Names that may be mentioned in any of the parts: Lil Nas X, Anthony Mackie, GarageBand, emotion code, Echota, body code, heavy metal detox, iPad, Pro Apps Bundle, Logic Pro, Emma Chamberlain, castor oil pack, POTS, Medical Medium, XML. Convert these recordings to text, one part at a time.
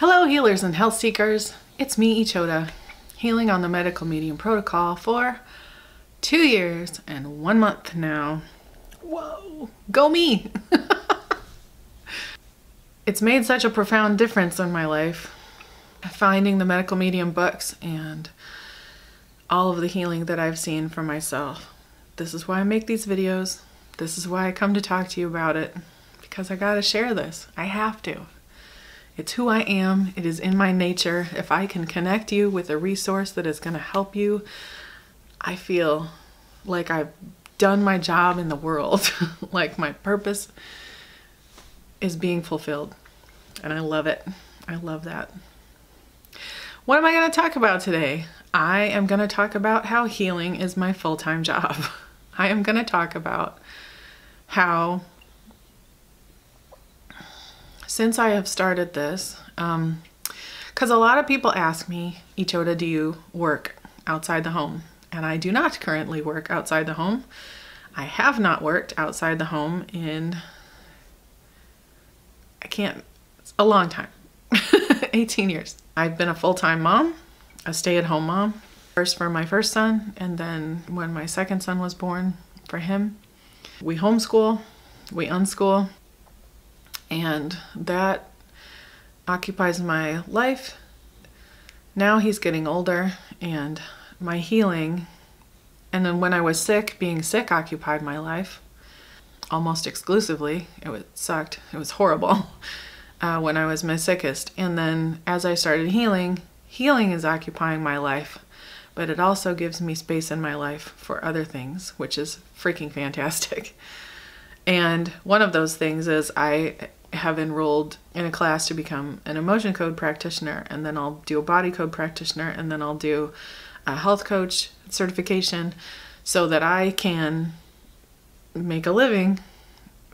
Hello healers and health seekers, it's me Echota, healing on the Medical Medium protocol for 2 years and 1 month now. Whoa, go me! It's made such a profound difference in my life, finding the Medical Medium books and all of the healing that I've seen for myself. This is why I make these videos, this is why I come to talk to you about it, because I gotta share this, I have to. It's who I am. It is in my nature. If I can connect you with a resource that is going to help you, I feel like I've done my job in the world. Like my purpose is being fulfilled. And I love it. I love that. What am I going to talk about today? I am going to talk about how healing is my full-time job. I am going to talk about how since I have started this, because a lot of people ask me, Echota, do you work outside the home? And I do not currently work outside the home. I have not worked outside the home in, a long time, 18 years. I've been a full-time mom, a stay-at-home mom, first for my first son, and then when my second son was born for him. We homeschool, we unschool. And that occupies my life. Now he's getting older and my healing, and then when I was sick, being sick occupied my life almost exclusively. It sucked. It was horrible when I was my sickest. And then as I started healing, healing is occupying my life, but it also gives me space in my life for other things, which is freaking fantastic. And one of those things is I have enrolled in a class to become an emotion code practitioner, and then I'll do a body code practitioner, and then I'll do a health coach certification so that I can make a living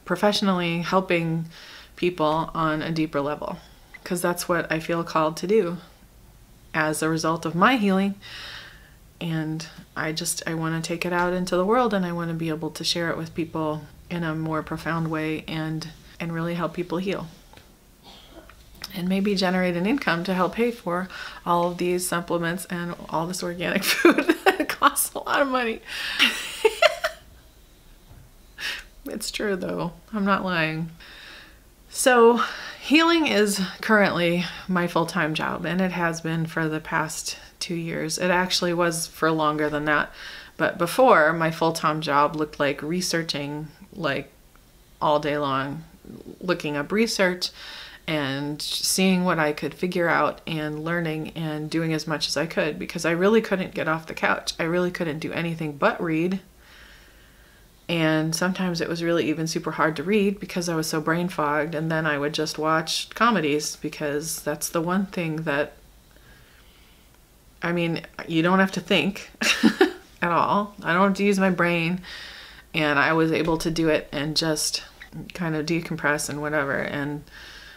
professionally helping people on a deeper level, because that's what I feel called to do as a result of my healing. And I want to take it out into the world, and I want to be able to share it with people in a more profound way and really help people heal and maybe generate an income to help pay for all of these supplements and all this organic food that costs a lot of money. It's true though, I'm not lying. So healing is currently my full-time job, and it has been for the past 2 years. It actually was for longer than that, but before, my full-time job looked like researching, like all day long, looking up research and seeing what I could figure out and learning and doing as much as I could, because I really couldn't get off the couch. I really couldn't do anything but read. And sometimes it was really even super hard to read because I was so brain fogged. And then I would just watch comedies, because that's the one thing that, I mean, you don't have to think at all. I don't have to use my brain. And I was able to do it and just kind of decompress and whatever. And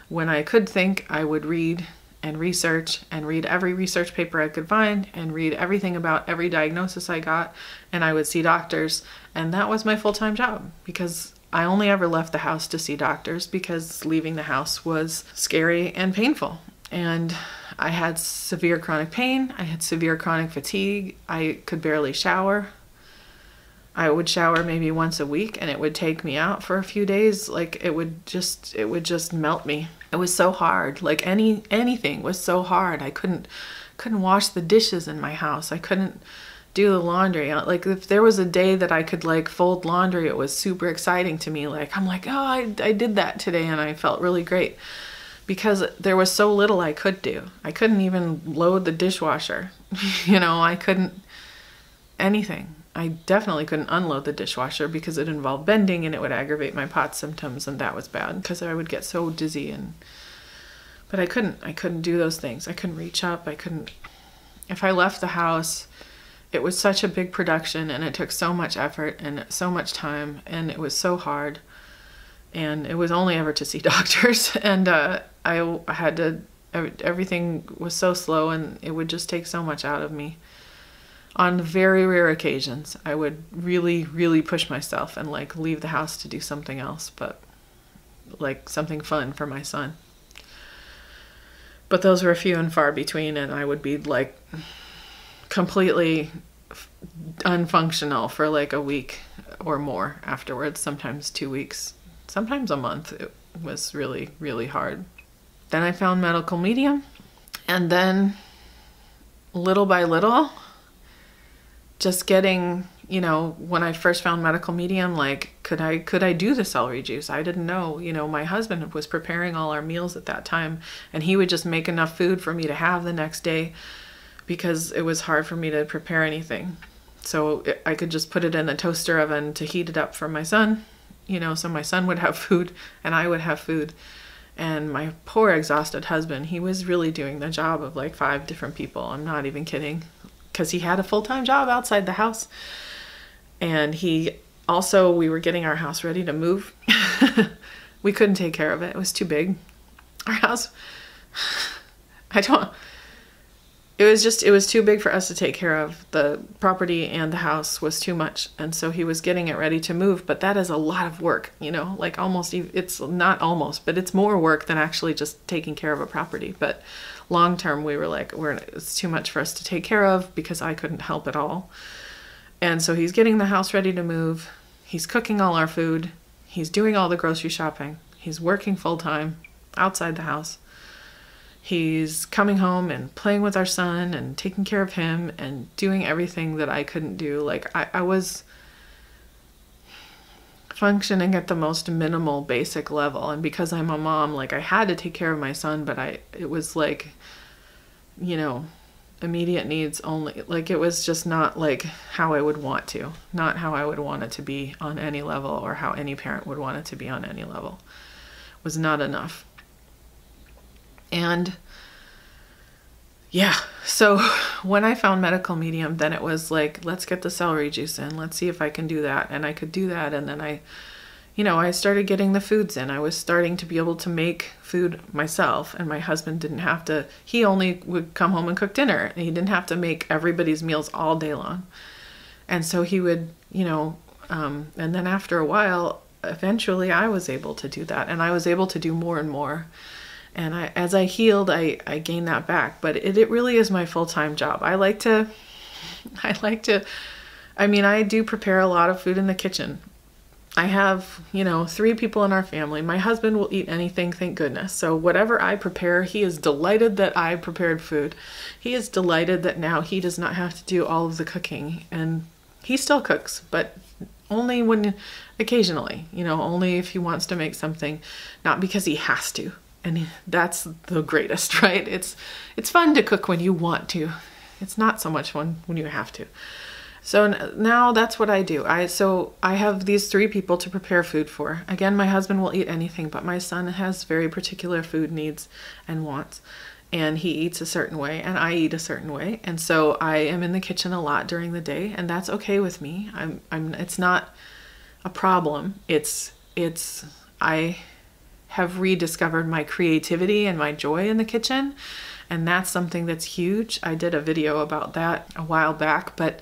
when I could think, I would read and research and read every research paper I could find and read everything about every diagnosis I got. And I would see doctors. And that was my full-time job, because I only ever left the house to see doctors, because leaving the house was scary and painful. And I had severe chronic pain. I had severe chronic fatigue. I could barely shower. I would shower maybe once a week, and it would take me out for a few days. Like it would just melt me. It was so hard. Like anything was so hard. I couldn't wash the dishes in my house. I couldn't do the laundry. Like if there was a day that I could like fold laundry, it was super exciting to me. Like I'm like, oh, I did that today, and I felt really great, because there was so little I could do. I couldn't even load the dishwasher. You know, I couldn't anything. I definitely couldn't unload the dishwasher because it involved bending, and it would aggravate my POTS symptoms, and that was bad because I would get so dizzy. But I couldn't do those things. I couldn't reach up. If I left the house, it was such a big production, and it took so much effort and so much time, and it was so hard, and it was only ever to see doctors. And everything was so slow, and it would just take so much out of me. On very rare occasions, I would really, really push myself and like leave the house to do something else, but like something fun for my son. But those were few and far between, and I would be like completely unfunctional for like a week or more afterwards, sometimes 2 weeks, sometimes a month. It was really, really hard. Then I found Medical Medium, and then little by little, just getting, you know, when I first found Medical Medium, like, could I do the celery juice? I didn't know, you know, my husband was preparing all our meals at that time, and he would just make enough food for me to have the next day because it was hard for me to prepare anything. So I could just put it in the toaster oven to heat it up for my son, you know, so my son would have food and I would have food. And my poor exhausted husband, he was really doing the job of like 5 different people. I'm not even kidding. Because he had a full-time job outside the house, and he also, we were getting our house ready to move. We couldn't take care of it. It was too big. Our house, it was too big for us to take care of. The property and the house was too much, and so he was getting it ready to move. But that is a lot of work, you know, like almost, it's not almost, but it's more work than actually just taking care of a property. But long term, we were like, it's too much for us to take care of because I couldn't help at all. And so he's getting the house ready to move. He's cooking all our food. He's doing all the grocery shopping. He's working full time outside the house. He's coming home and playing with our son and taking care of him and doing everything that I couldn't do. Like I was functioning at the most minimal basic level, and because I'm a mom, like I had to take care of my son, but it was like, you know, immediate needs only. Like it was just not like how I would want to, not how I would want it to be on any level, or how any parent would want it to be on any level. It was not enough. And yeah, so when I found Medical Medium, then it was like, let's get the celery juice in. Let's see if I can do that. And I could do that. And then I, you know, I started getting the foods in. I was starting to be able to make food myself, and my husband didn't have to, he only would come home and cook dinner, and he didn't have to make everybody's meals all day long. And so he would, you know, and then after a while, eventually I was able to do that, and I was able to do more and more. And as I healed, I gained that back. But it really is my full-time job. I mean, I do prepare a lot of food in the kitchen. I have, you know, 3 people in our family. My husband will eat anything, thank goodness. So whatever I prepare, he is delighted that I prepared food. He is delighted that now he does not have to do all of the cooking. And he still cooks, but only when, occasionally, you know, only if he wants to make something, not because he has to. And that's the greatest, right? It's fun to cook when you want to. It's not so much fun when you have to. So now that's what I do. So I have these 3 people to prepare food for. Again, my husband will eat anything, but my son has very particular food needs and wants. And he eats a certain way, and I eat a certain way. And so I am in the kitchen a lot during the day, and that's okay with me. It's not a problem. I have rediscovered my creativity and my joy in the kitchen, and that's something that's huge. I did a video about that a while back, but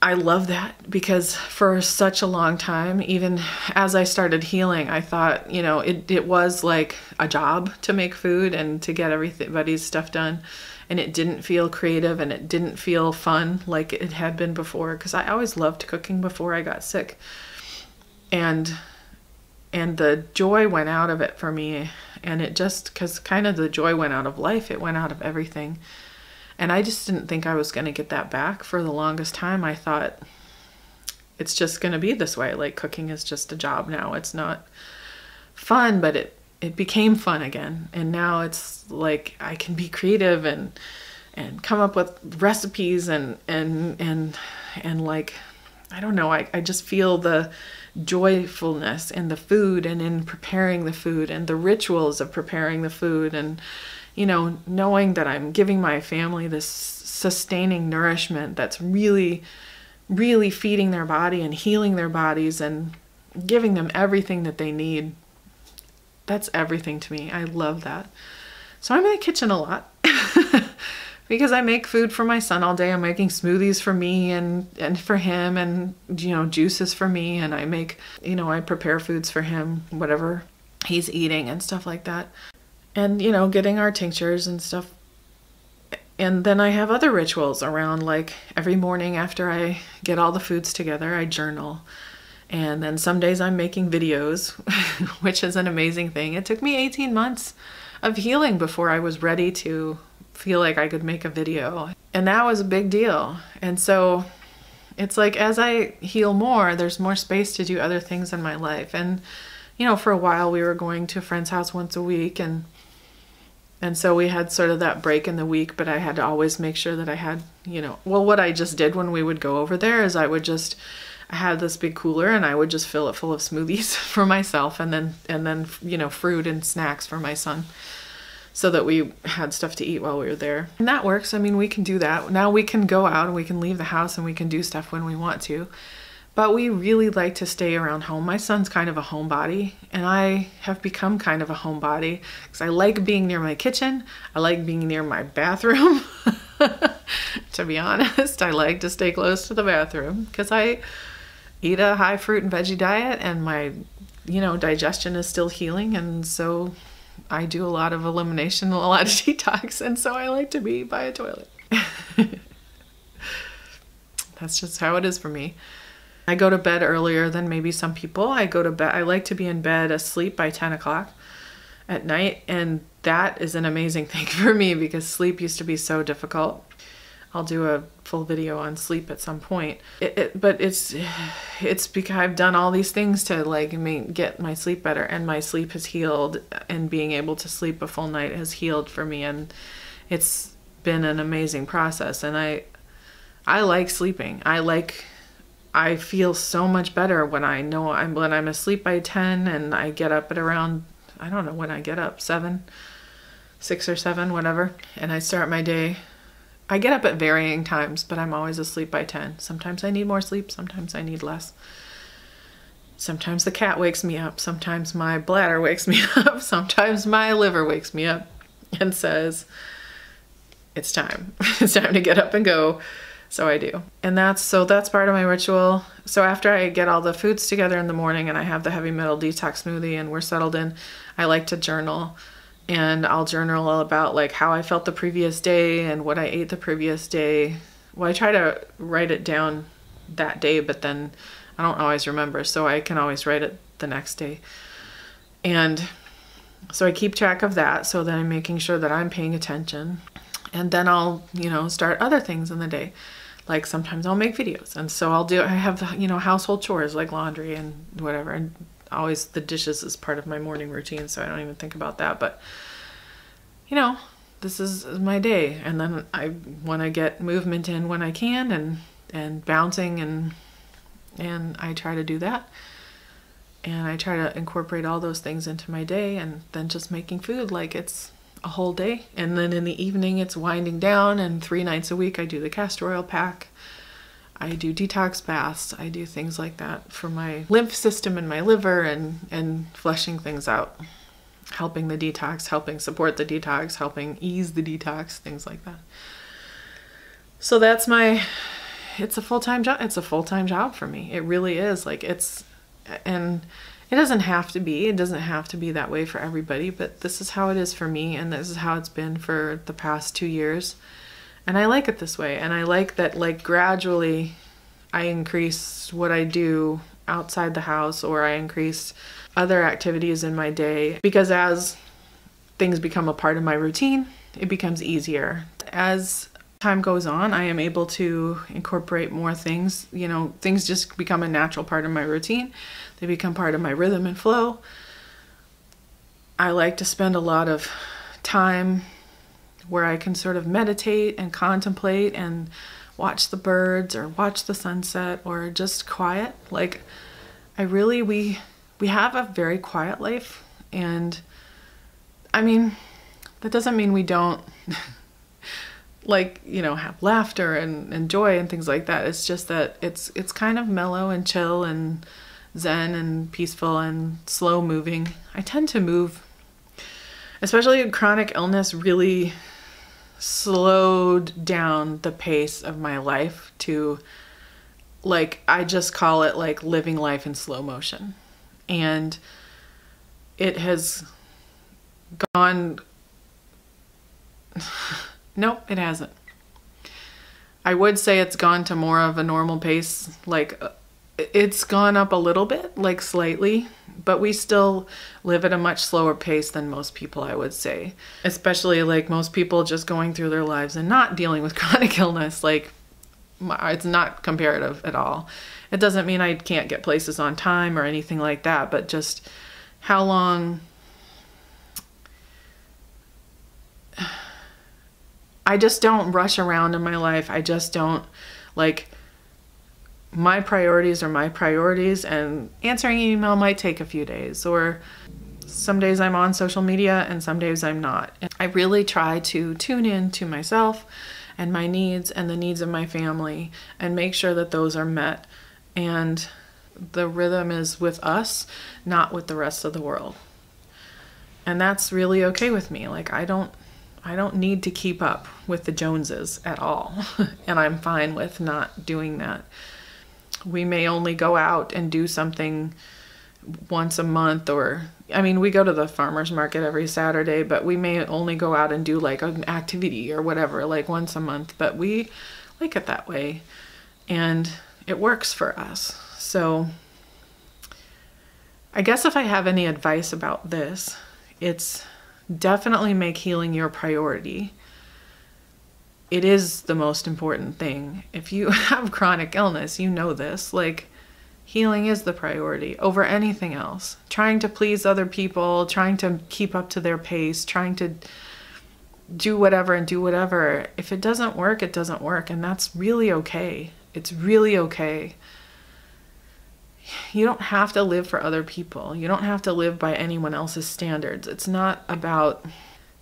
I love that because for such a long time, even as I started healing, I thought, you know, it was like a job to make food and to get everybody's stuff done, and it didn't feel creative and it didn't feel fun like it had been before, because I always loved cooking before I got sick. And the joy went out of it for me, and it just, because kind of the joy went out of life, it went out of everything. And I just didn't think I was going to get that back for the longest time. I thought it's just going to be this way, like cooking is just a job now. It's not fun, but it became fun again, and now it's like I can be creative and come up with recipes and like, I don't know, I just feel the joyfulness in the food and in preparing the food and the rituals of preparing the food, and, you know, knowing that I'm giving my family this sustaining nourishment that's really, really feeding their body and healing their bodies and giving them everything that they need. That's everything to me. I love that. So I'm in the kitchen a lot. Because I make food for my son all day. I'm making smoothies for me and for him, and, you know, juices for me, and I make, you know, I prepare foods for him, whatever he's eating and stuff like that. and, you know, getting our tinctures and stuff. And then I have other rituals around, like every morning after I get all the foods together, I journal. And then some days I'm making videos, which is an amazing thing. It took me 18 months of healing before I was ready to feel like I could make a video. And that was a big deal. And so it's like, as I heal more, there's more space to do other things in my life. And, you know, for a while we were going to a friend's house once a week, and so we had sort of that break in the week, but I had to always make sure that I had, you know, well, what I just did when we would go over there is I had this big cooler and I would just fill it full of smoothies for myself, and then, you know, fruit and snacks for my son, so that we had stuff to eat while we were there. And that works. I mean, we can do that. Now we can go out and we can leave the house and we can do stuff when we want to, but we really like to stay around home. My son's kind of a homebody, and I have become kind of a homebody because I like being near my kitchen. I like being near my bathroom. To be honest, I like to stay close to the bathroom because I eat a high fruit and veggie diet, and my, you know, digestion is still healing. And so I do a lot of elimination, a lot of detox. And so I like to be by a toilet. That's just how it is for me. I go to bed earlier than maybe some people. I go to bed, I like to be in bed asleep by 10 o'clock at night. And that is an amazing thing for me because sleep used to be so difficult. I'll do a full video on sleep at some point. But it's because I've done all these things to get my sleep better, and my sleep has healed, and being able to sleep a full night has healed for me. And it's been an amazing process. And I like sleeping. I feel so much better when I know when I'm asleep by 10 and I get up at around, I don't know when I get up, 6 or 7, whatever. And I start my day. I get up at varying times, but I'm always asleep by 10. Sometimes I need more sleep, sometimes I need less. Sometimes the cat wakes me up, sometimes my bladder wakes me up, sometimes my liver wakes me up and says, it's time. It's time to get up and go. So I do. And that's part of my ritual. So after I get all the foods together in the morning and I have the heavy metal detox smoothie and we're settled in, I like to journal. And I'll journal all about like how I felt the previous day and what I ate the previous day. Well, I try to write it down that day, but then I don't always remember, so I can always write it the next day. And so I keep track of that so that I'm making sure that I'm paying attention. And then I'll, you know, start other things in the day. Like sometimes I'll make videos. And so I have, you know, household chores like laundry and whatever. And always the dishes is part of my morning routine, so I don't even think about that. But, you know, this is my day. And then I want to get movement in when I can, and bouncing, and I try to do that. And I try to incorporate all those things into my day, and then just making food like it's a whole day. And then in the evening it's winding down, and 3 nights a week I do the castor oil pack. I do detox baths. I do things like that for my lymph system and my liver, and flushing things out, helping the detox, helping support the detox, helping ease the detox, things like that. So that's my, it's a full-time job. It's a full-time job for me. It really is. Like it's, and it doesn't have to be, it doesn't have to be that way for everybody, but this is how it is for me. And this is how it's been for the past 2 years. And I like it this way. And I like that, like, gradually I increase what I do outside the house, or I increase other activities in my day, because as things become a part of my routine, it becomes easier. As time goes on, I am able to incorporate more things. You know, things just become a natural part of my routine. They become part of my rhythm and flow. I like to spend a lot of time where I can sort of meditate and contemplate and watch the birds or watch the sunset or just quiet. Like I really, we have a very quiet life, and I mean, that doesn't mean we don't like, you know, have laughter and joy and things like that. It's just that it's kind of mellow and chill and zen and peaceful and slow moving. I tend to move, especially in chronic illness, really slowed down the pace of my life to, like, I just call it like living life in slow motion. And it has gone. Nope, it hasn't. I would say it's gone to more of a normal pace. Like, it's gone up a little bit, like slightly, but we still live at a much slower pace than most people, I would say. Especially like most people just going through their lives and not dealing with chronic illness. Like, it's not comparative at all. It doesn't mean I can't get places on time or anything like that, but just how long... I just don't rush around in my life. I just don't, like, my priorities are my priorities, and answering an email might take a few days, or some days I'm on social media and some days I'm not. And I really try to tune in to myself and my needs and the needs of my family and make sure that those are met. And the rhythm is with us, not with the rest of the world. And that's really okay with me. Like, I don't need to keep up with the Joneses at all. And I'm fine with not doing that. We may only go out and do something once a month, or, I mean, we go to the farmer's market every Saturday, but we may only go out and do like an activity or whatever, like once a month, but we like it that way and it works for us. So I guess if I have any advice about this, it's definitely make healing your priority. It is the most important thing. If you have chronic illness, you know this, like, healing is the priority over anything else. Trying to please other people, trying to keep up to their pace, trying to do whatever and do whatever. If it doesn't work, it doesn't work, and that's really okay. It's really okay. You don't have to live for other people. You don't have to live by anyone else's standards. It's not about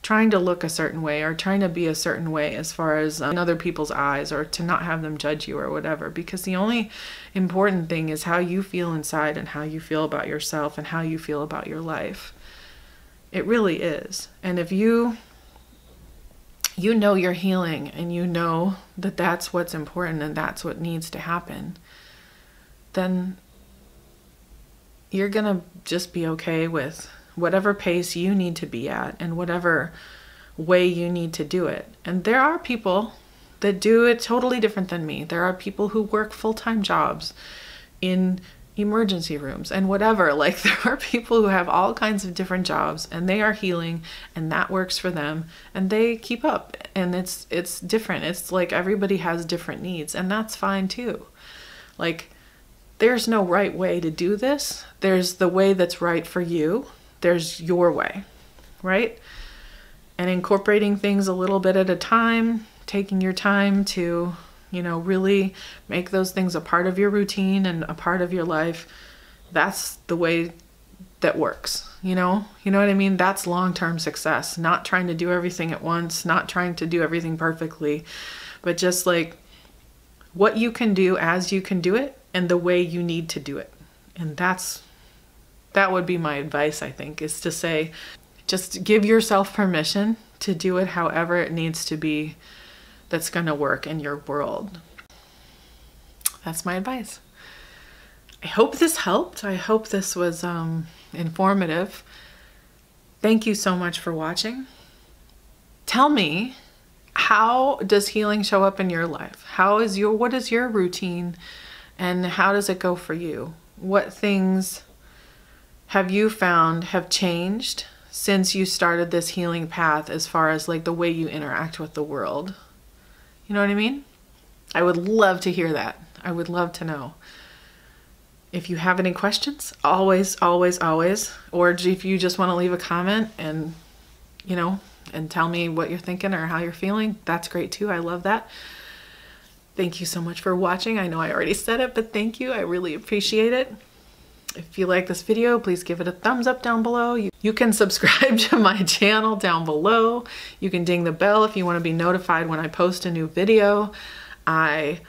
trying to look a certain way or trying to be a certain way as far as in other people's eyes, or to not have them judge you or whatever, because the only important thing is how you feel inside and how you feel about yourself and how you feel about your life. It really is. And if you know you're healing and you know that that's what's important and that's what needs to happen, then you're gonna just be okay with whatever pace you need to be at and whatever way you need to do it. And there are people that do it totally different than me. There are people who work full-time jobs in emergency rooms and whatever. Like, there are people who have all kinds of different jobs and they are healing and that works for them and they keep up, and it's different. It's like everybody has different needs, and that's fine too. Like, there's no right way to do this. There's the way that's right for you. There's your way, right? And incorporating things a little bit at a time, taking your time to, you know, really make those things a part of your routine and a part of your life. That's the way that works, you know? You know what I mean? That's long-term success. Not trying to do everything at once, not trying to do everything perfectly, but just like what you can do as you can do it, and the way you need to do it. And that would be my advice, I think, is to say, just give yourself permission to do it however it needs to be that's gonna work in your world. That's my advice. I hope this helped. I hope this was informative. Thank you so much for watching. Tell me, how does healing show up in your life? What is your routine? And how does it go for you? What things have you found have changed since you started this healing path, as far as like the way you interact with the world? You know what I mean? I would love to hear that. I would love to know. If you have any questions, always, always, always, or if you just want to leave a comment and, you know, and tell me what you're thinking or how you're feeling, that's great too. I love that. Thank you so much for watching. I know I already said it, but thank you. I really appreciate it. If you like this video, please give it a thumbs up down below. You can subscribe to my channel down below. You can ding the bell if you want to be notified when I post a new video. I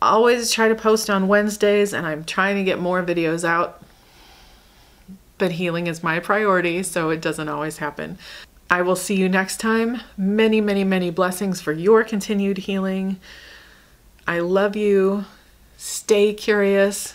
always try to post on Wednesdays, and I'm trying to get more videos out, but healing is my priority, so it doesn't always happen. I will see you next time. Many, many, many blessings for your continued healing. I love you. Stay curious.